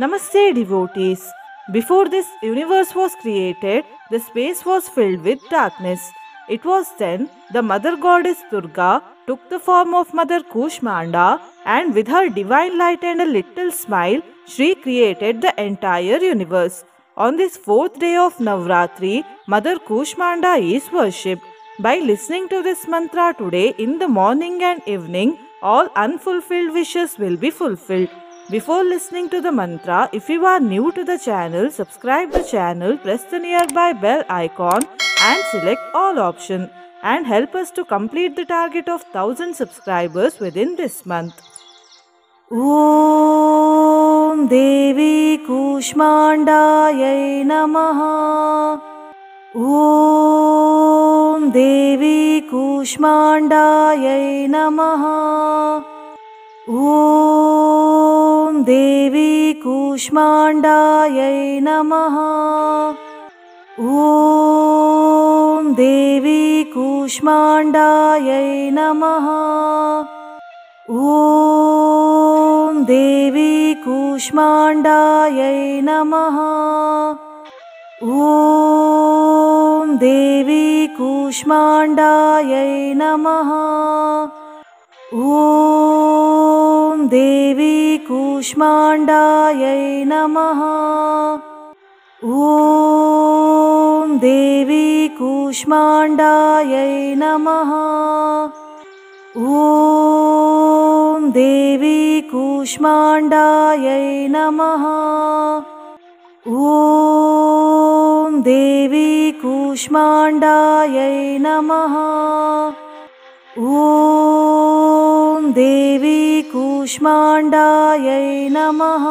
Namaste devotees. Before this universe was created, the space was filled with darkness. It was then the mother goddess Durga took the form of mother Kushmanda, and with her divine light and a little smile, she created the entire universe. On this fourth day of Navratri, Mother Kushmanda is worshipped. By listening to this mantra today in the morning and evening, all unfulfilled wishes will be fulfilled. Before listening to the mantra, if you are new to the channel, subscribe the channel, press the nearby bell icon and select all option, and help us to complete the target of 1000 subscribers within this month. Om Devi Kushmandayai Namaha. Om Devi Kushmandayai Namaha. Om Devi Kushmandayai Namaha. Om Devi Kushmandayai Namaha. Om Devi Kushmandayai Namaha. Om Devi Kushmandayai Namaha. Om Devi Kushmandayai Namaha. Om Devi Kushmandayai Namaha. Om Devi Kushmandayai Namaha. Om Devi Kushmandayai Namaha. Om Devi Kushmandayai Namaha. Om Devi Kushmandayai Namaha.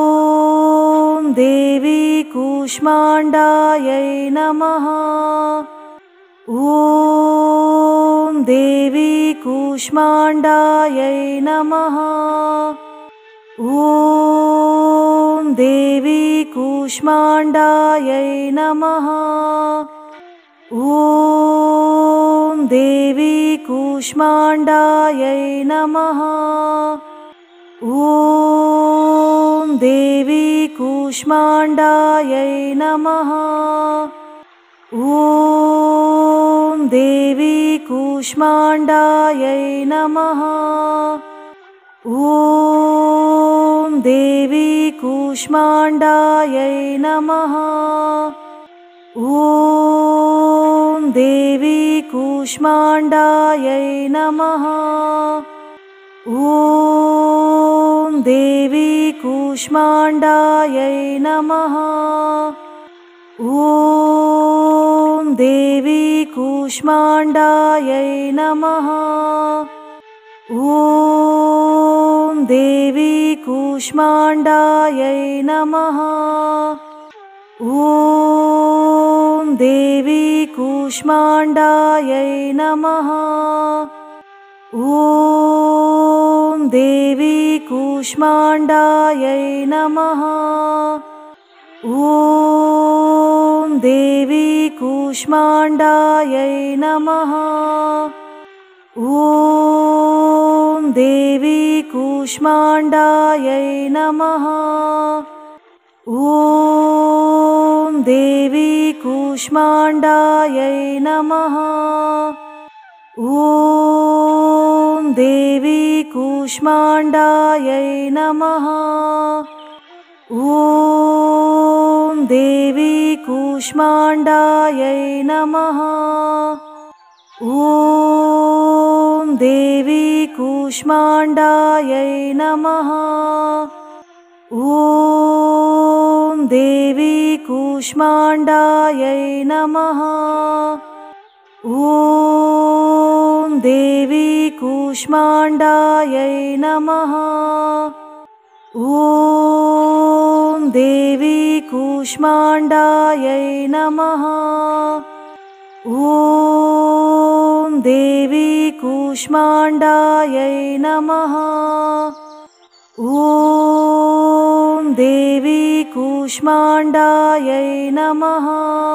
Om Devi Kushmandayai Namaha. Om Devi Kushmandayai Namaha. Om Devi Kushmandayai Namaha. Om Devi Kushmandayai Namaha. Om Devi Kushmandayai Namaha. Om Devi Kushmandayai Namaha. Om Devi Kushmandayai Namaha. Om Devi Kushmandayai Namaha. Om Devi Kushmandayai Namaha. Om Devi Kushmandayai Namaha. Om Devi Kushmandayai Namaha. Om Devi Kushmandayai Namaha. Om Devi Kushmandayai Namaha. Om Devi Kushmandayai Namaha. Om Devi Kushmandayai Namaha. Om Devi Kushmandayai Namaha. Om Devi Kushmandayai Namaha. Om Devi Kushmandayai Namaha. Om Devi Kushmandayai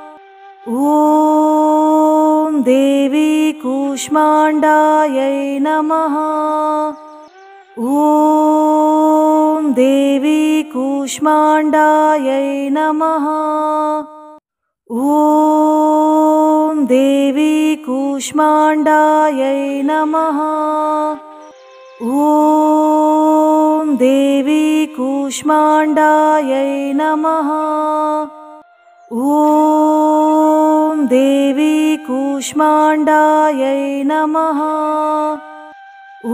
Namaha. Om Devi Kushmandayai Namaha. Om Devi Kushmandayai Namaha. Om Devi Kushmandayai Namaha. Om Devi Kushmandayai Namaha. Om Devi Kushmandayai Namaha. Om देवी कूष्माण्डायै नमः। ॐ देवी कूष्माण्डायै नमः। ॐ देवी कूष्माण्डायै नमः। ॐ देवी कूष्माण्डायै नमः। ॐ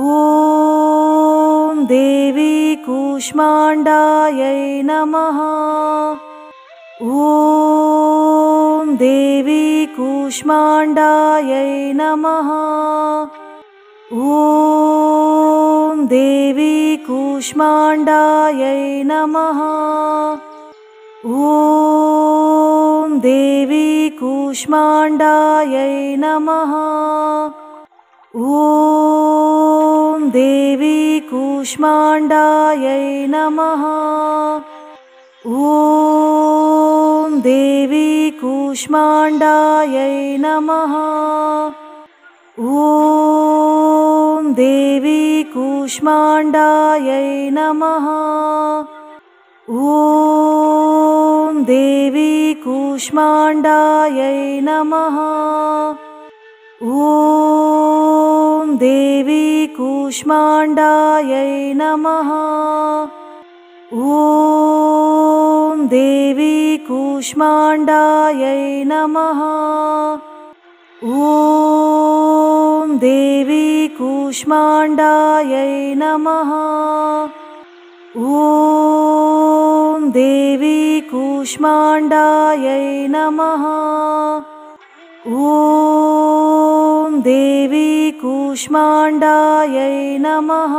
देवी कूष्माण्डायै नमः। ॐ देवी कूष्माण्डायै नमः। ॐ देवी कूष्माण्डायै नमः। ॐ देवी कूष्माण्डायै नमः। ॐ देवी कूष्माण्डायै नमः। ॐ देवी कूष्माण्डायै नमः। ॐ देवी कूष्माण्डायै नमः। ॐ देवी कूष्माण्डायै नमः। ॐ देवी कूष्माण्डायै नमः। ॐ देवी कूष्माण्डायै नमः। ॐ देवी कूष्माण्डायै नमः। ॐ देवी कूष्माण्डायै नमः।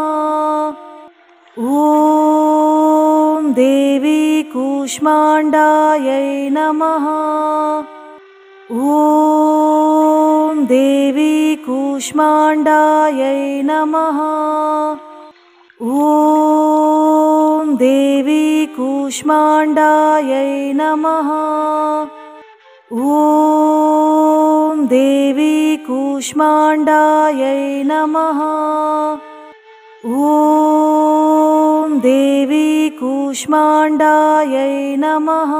ॐ देवी कूष्माण्डायै नमः। ॐ देवी कूष्माण्डायै नमः। ॐ देवी कूष्माण्डायै नमः।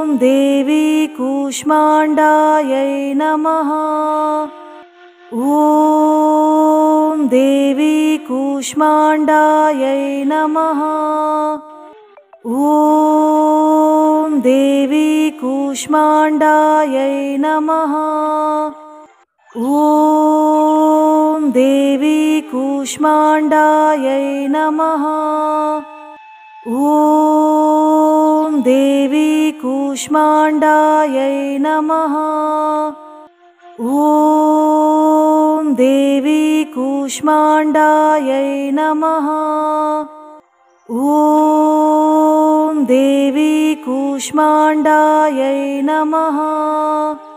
ॐ देवी कूष्माण्डायै नमः। ॐ देवी कूष्माण्डायै नमः। ॐ देवी कूष्माण्डायै नमः। ॐ देवी कूष्माण्डायै नमः। ॐ देवी कूष्माण्डायै नमः। ॐ देवी कूष्माण्डायै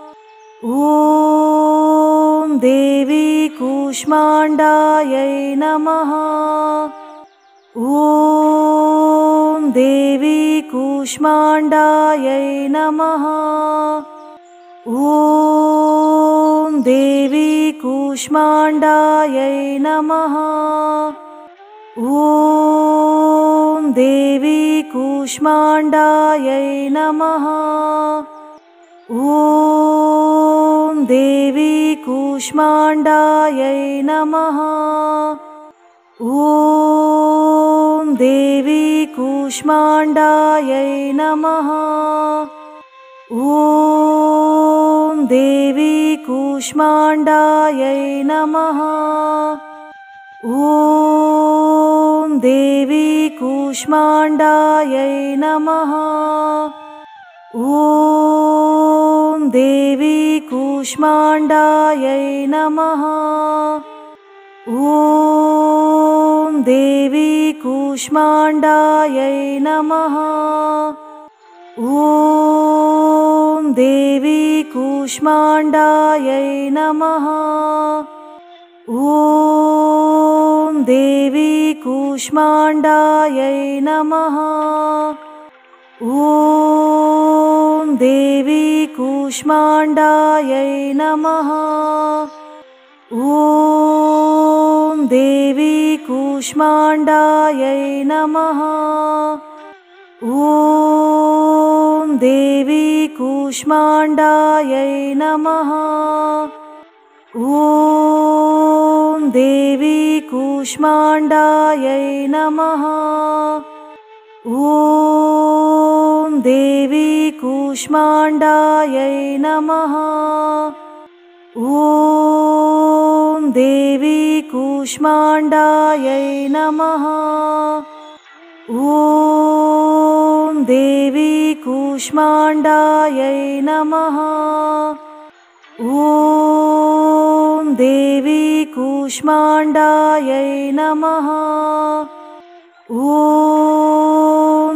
नमः। ॐ देवी कूष्माण्डायै नमः। ॐ देवी कूष्माण्डायै नमः। ॐ देवी कूष्माण्डायै नमः। ॐ देवी कूष्माण्डायै नमः। ॐ देवी कूष्माण्डायै नमः। ॐ देवी कूष्माण्डायै नमः। ॐ देवी कूष्माण्डायै नमः। ॐ देवी कूष्माण्डायै नमः। ॐ देवी कूष्माण्डायै नमः। ॐ देवी कूष्माण्डायै नमः। ॐ देवी कूष्माण्डायै नमः। ॐ देवी कूष्माण्डायै नमः। ॐ देवी कूष्माण्डायै नमः। ॐ देवी कूष्माण्डायै नमः। ॐ देवी कूष्माण्डायै नमः। ॐ देवी कूष्माण्डायै नमः। ॐ देवी कूष्माण्डायै नमः। ॐ देवी देवी कूष्माण्डायै नमः। ॐ देवी कूष्माण्डायै नमः। ॐ देवी कूष्माण्डायै नमः। ॐ देवी कूष्माण्डायै नमः। ॐ देवी कूष्माण्डायै नमः। ॐ देवी कूष्माण्डायै नमः। ॐ देवी कूष्माण्डायै नमः। ॐ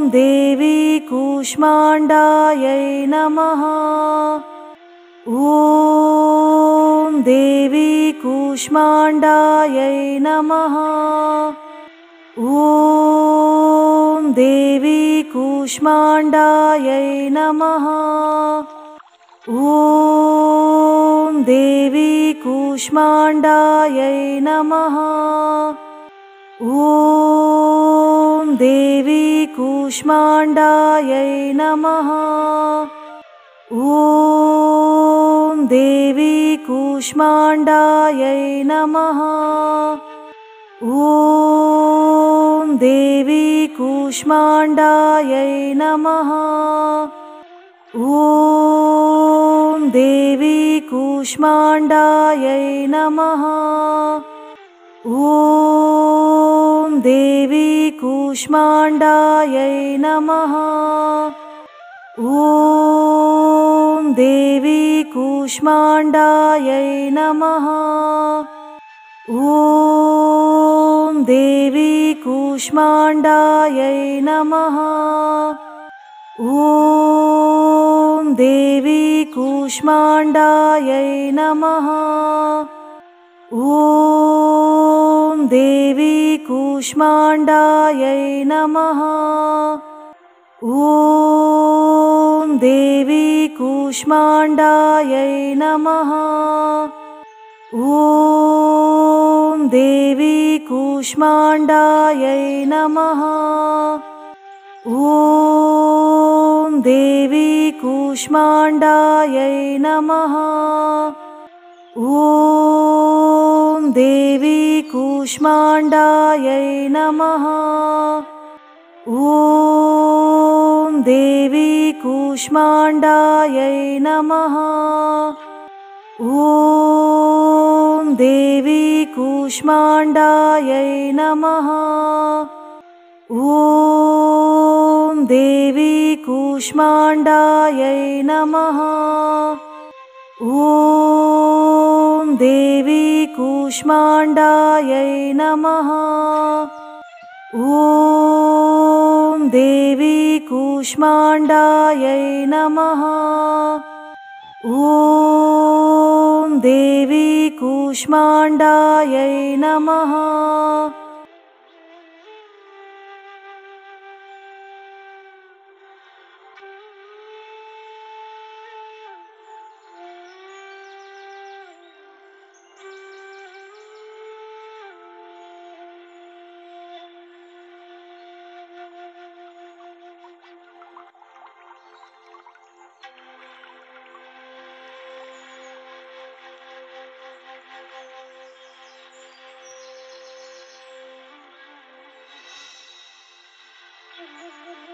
देवी कूष्माण्डायै नमः। ॐ देवी कूष्माण्डायै नमः। ॐ देवी कूष्माण्डायै नमः। ॐ देवी कूष्माण्डायै नमः। ॐ देवी कूष्माण्डायै नमः। ॐ देवी कूष्माण्डायै नमः। ॐ देवी कूष्माण्डायै नमः। ॐ देवी कूष्माण्डायै नमः। ॐ देवी कूष्माण्डायै नमः। ॐ देवी कूष्माण्डायै नमः। ॐ देवी कूष्माण्डायै नमः। ॐ देवी कूष्माण्डायै नमः। ॐ देवी कूष्माण्डायै नमः। ॐ देवी कूष्माण्डायै नमः। ॐ देवी कूष्माण्डायै नमः। ॐ देवी कूष्माण्डायै नमः। ॐ देवी कूष्माण्डायै नमः। ॐ देवी कूष्माण्डायै नमः। ॐ देवी कूष्माण्डायै नमः। ॐ देवी कूष्माण्डायै नमः। ॐ देवी कूष्माण्डायै नमः। ॐ देवी कूष्माण्डायै नमः। ॐ देवी कूष्माण्डायै नमः।